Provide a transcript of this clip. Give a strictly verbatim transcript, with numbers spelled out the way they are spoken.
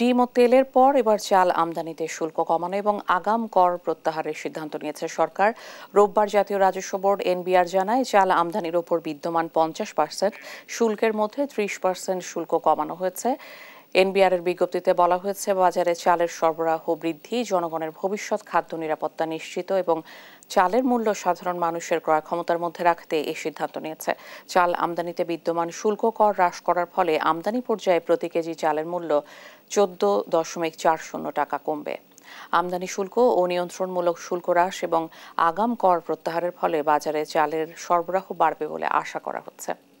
ডিম ও তেলের পর এবার চাল আমদানিতে শুল্ক কমানো এবং আগাম কর প্রত্যাহারের সিদ্ধান্ত নিয়েছে সরকার। রোববার জাতীয় রাজস্ব বোর্ড এনবিআর জানায়, চাল আমদানির ওপর বিদ্যমান পঞ্চাশ পার্সেন্ট শুল্কের মধ্যে ত্রিশ পার্সেন্ট শুল্ক কমানো হয়েছে। এনবিআর এর বিজ্ঞপ্তিতে বলা হয়েছে, বাজারে চালের সরবরাহ বৃদ্ধি জনগণের ভবিষ্যৎ খাদ্য নিরাপত্তা নিশ্চিত এবং চালের মূল্য সাধারণ মানুষের ক্রয় ক্ষমতার মধ্যে রাখতে এই সিদ্ধান্ত নিয়েছে। চাল আমদানিতে বিদ্যমান শুল্ক কর হ্রাস করার ফলে আমদানি পর্যায়ে প্রতি কেজি চালের মূল্য চোদ্দ দশমিক চার শূন্য টাকা কমবে। আমদানি শুল্ক ও নিয়ন্ত্রণমূলক শুল্ক হ্রাস এবং আগাম কর প্রত্যাহারের ফলে বাজারে চালের সরবরাহ বাড়বে বলে আশা করা হচ্ছে।